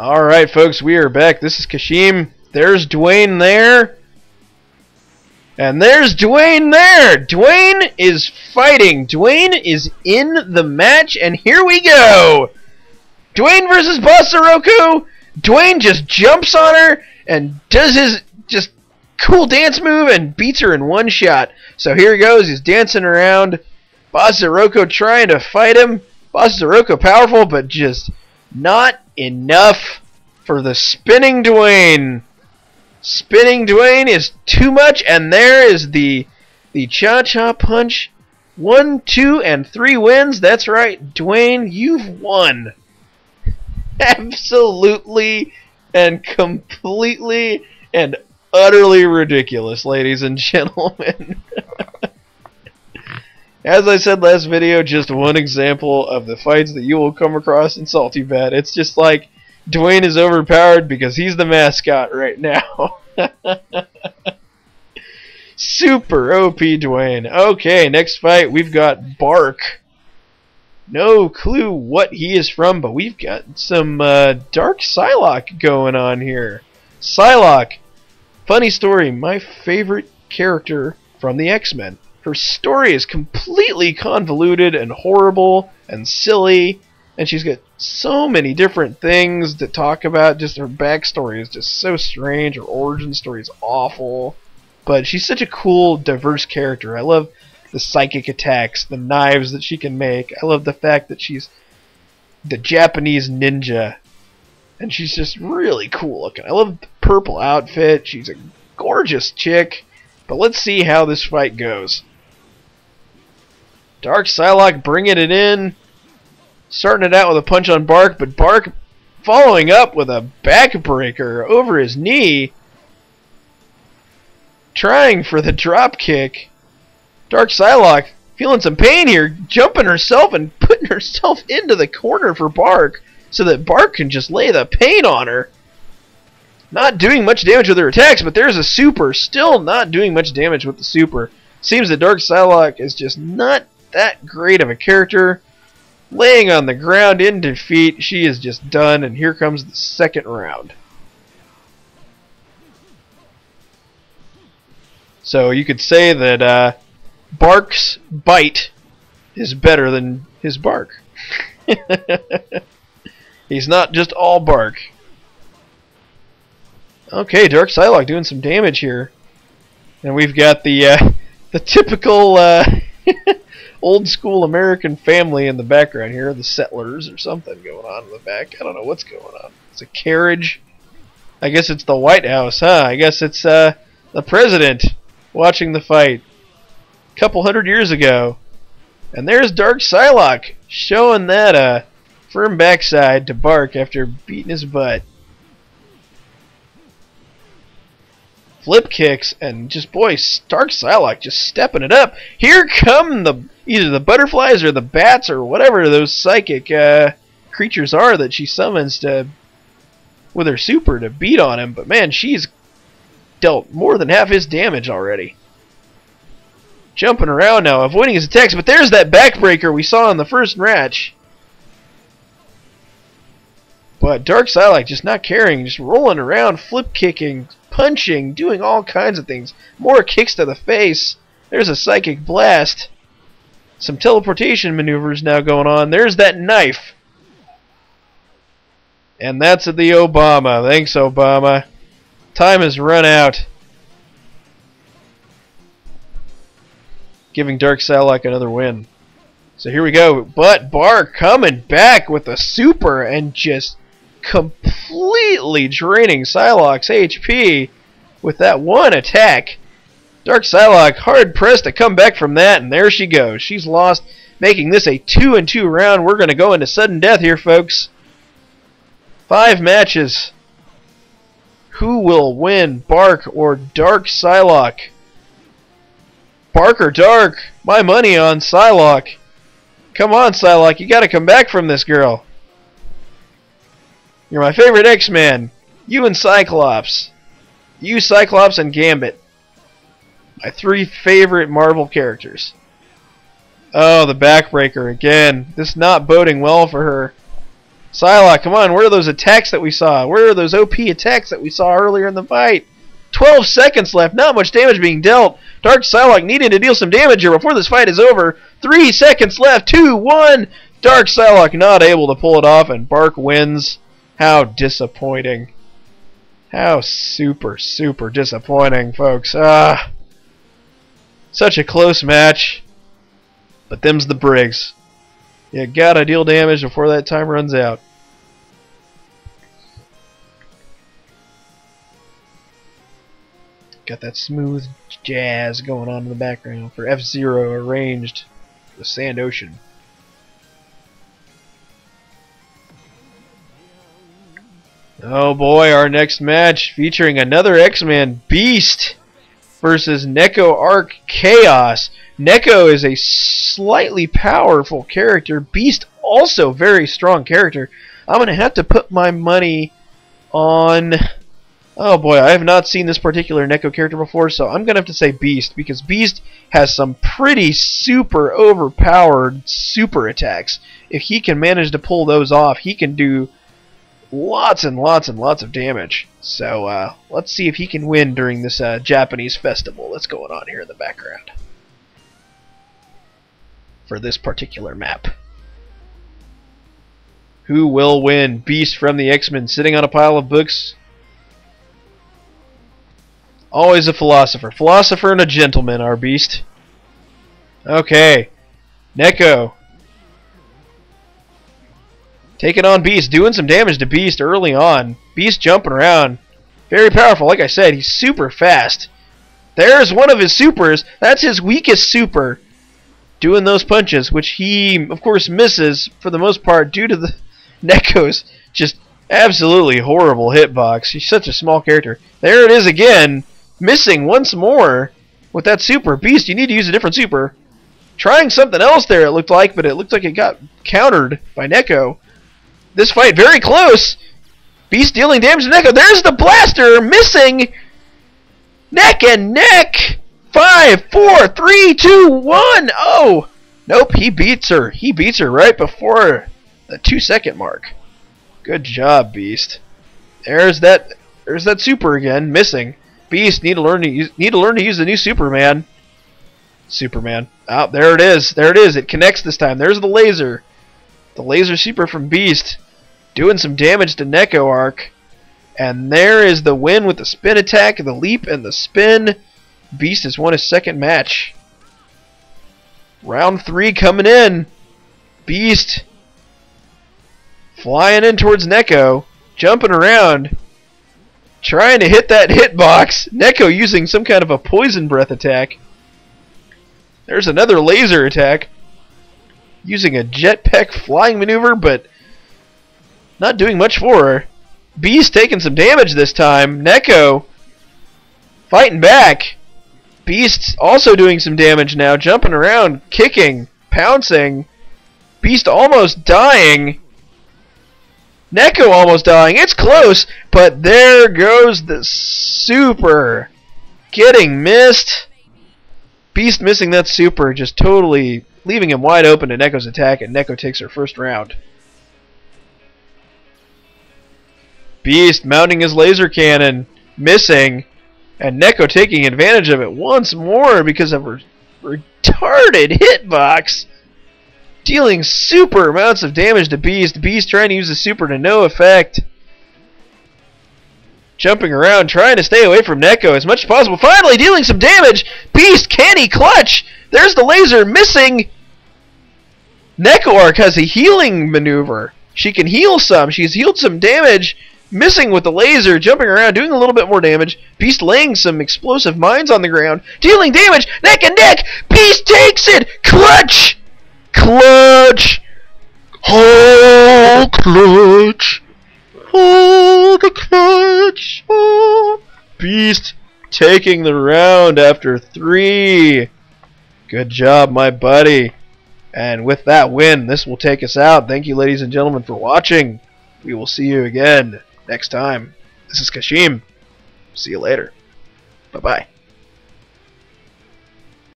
Alright folks, we are back. This is Kashim. There's Dwayne there. And there's Dwayne there! Dwayne is fighting. Dwayne is in the match, and here we go! Dwayne versus Boss Sirocco! Dwayne just jumps on her and does his just cool dance move and beats her in one shot. So here he goes, he's dancing around. Boss Sirocco trying to fight him. Boss Sirocco powerful, but just not enough for the spinning Dwayne. Spinning Dwayne is too much, and there is the cha-cha punch. 1, 2, and 3 wins. That's right, Dwayne, you've won. Absolutely and completely and utterly ridiculous, ladies and gentlemen. As I said last video, just one example of the fights that you will come across in SaltyBet. It's just like Dwayne is overpowered because he's the mascot right now. Super OP Dwayne. Okay, next fight we've got Bark. No clue what he is from, but we've got some Dark Psylocke going on here. Psylocke. Funny story, my favorite character from the X-Men. Her story is completely convoluted and horrible and silly. And she's got so many different things to talk about. Just her backstory is just so strange. Her origin story is awful. But she's such a cool, diverse character. I love the psychic attacks, the knives that she can make. I love the fact that she's the Japanese ninja. And she's just really cool looking. I love the purple outfit. She's a gorgeous chick. But let's see how this fight goes. Dark Psylocke bringing it in. Starting it out with a punch on Bark, but Bark following up with a backbreaker over his knee. Trying for the drop kick. Dark Psylocke feeling some pain here, jumping herself and putting herself into the corner for Bark so that Bark can just lay the pain on her. Not doing much damage with her attacks, but there's a super. Still not doing much damage with the super. Seems that Dark Psylocke is just not that great of a character. Laying on the ground in defeat, she is just done, and here comes the second round. So you could say that Bark's bite is better than his bark. He's not just all bark. Okay, Dark Psylocke doing some damage here. And we've got the typical... old school American family in the background here, the settlers or something going on in the back. I don't know what's going on. It's a carriage. I guess it's the White House, huh? I guess it's the president watching the fight a couple hundred years ago. And there's Dark Psylocke showing that firm backside to Bark after beating his butt. Flip kicks, and just, boy, Dark Psylocke just stepping it up. Here come the either the butterflies or the bats or whatever those psychic creatures are that she summons to with her super to beat on him. But man, she's dealt more than half his damage already. Jumping around now, avoiding his attacks, but there's that backbreaker we saw in the first match. But Dark Psylocke just not caring, just rolling around, flip kicking, punching, doing all kinds of things. More kicks to the face. There's a psychic blast. Some teleportation maneuvers now going on. There's that knife. And that's at the Obama. Thanks, Obama. Time has run out. Giving Dark Psylocke another win. So here we go. But Bark coming back with a super and just completely draining Psylocke's HP with that one attack. Dark Psylocke hard pressed to come back from that, and there she goes. She's lost, making this a 2-2 round. We're going to go into sudden death here, folks. 5 matches. Who will win, Bark or Dark Psylocke? Bark or Dark? My money on Psylocke. Come on, Psylocke, you got to come back from this, girl. You're my favorite X-Man. You and Cyclops. You, Cyclops, and Gambit. My 3 favorite Marvel characters. Oh, the backbreaker again. This is not boding well for her. Psylocke, come on, where are those attacks that we saw? Where are those OP attacks that we saw earlier in the fight? 12 seconds left, not much damage being dealt. Dark Psylocke needing to deal some damage here before this fight is over. 3 seconds left, 2-1. Dark Psylocke not able to pull it off, and Bark wins. How disappointing. How super, super disappointing, folks. Such a close match. But them's the Briggs. You gotta deal damage before that time runs out. Got that smooth jazz going on in the background for F-Zero, arranged for the Sand Ocean. Oh boy, our next match featuring another X-Man, Beast versus Neko Arc Chaos. Neko is a slightly powerful character. Beast also very strong character. I'm going to have to put my money on... Oh boy, I have not seen this particular Neko character before, so I'm going to have to say Beast, because Beast has some pretty super overpowered super attacks. If he can manage to pull those off, he can do lots and lots and lots of damage. So let's see if he can win during this Japanese festival that's going on here in the background for this particular map. Who will win? Beast from the X-Men, sitting on a pile of books. Always a philosopher. Philosopher and a gentleman, our Beast. Okay. Neko taking on Beast, doing some damage to Beast early on. Beast jumping around. Very powerful, like I said, he's super fast. There's one of his supers. That's his weakest super. Doing those punches, which he, of course, misses for the most part due to the Neko's just absolutely horrible hitbox. He's such a small character. There it is again. Missing once more with that super. Beast, you need to use a different super. Trying something else there, it looked like, but it looked like it got countered by Neko. This fight very close. Beast dealing damage to Neko. There's the blaster, missing. Neck and neck. 5, 4, 3, 2, 1. Oh, nope. He beats her. He beats her right before the 2-second mark. Good job, Beast. There's that. There's that super again, missing. Beast need to learn to use the new Superman. Superman. Oh, there it is. There it is. It connects this time. There's the laser. The laser super from Beast doing some damage to Neko Arc, and there is the win with the spin attack, the leap, and the spin. Beast has won his second match. Round 3 coming in. Beast flying in towards Neko, jumping around, trying to hit that hitbox. Neko using some kind of a poison breath attack. There's another laser attack. Using a jetpack flying maneuver, but not doing much for her. Beast taking some damage this time. Neko fighting back. Beast also doing some damage now, jumping around, kicking, pouncing. Beast almost dying. Neko almost dying. It's close, but there goes the super. Getting missed. Beast missing that super, just totally leaving him wide open to Neko's attack, and Neko takes her first round. Beast mounting his laser cannon, missing, and Neko taking advantage of it once more because of her retarded hitbox, dealing super amounts of damage to Beast. Beast trying to use the super to no effect. Jumping around, trying to stay away from Neko as much as possible. Finally dealing some damage. Beast, can he clutch? There's the laser, missing. Neko Arc has a healing maneuver. She can heal some. She's healed some damage. Missing with the laser, jumping around, doing a little bit more damage. Beast laying some explosive mines on the ground. Dealing damage, neck and neck. Beast takes it. Clutch. Clutch. Oh, clutch. Oh, the clutch! Oh. Beast taking the round after 3. Good job, my buddy. And with that win, this will take us out. Thank you, ladies and gentlemen, for watching. We will see you again next time. This is Kashim. See you later. Bye-bye.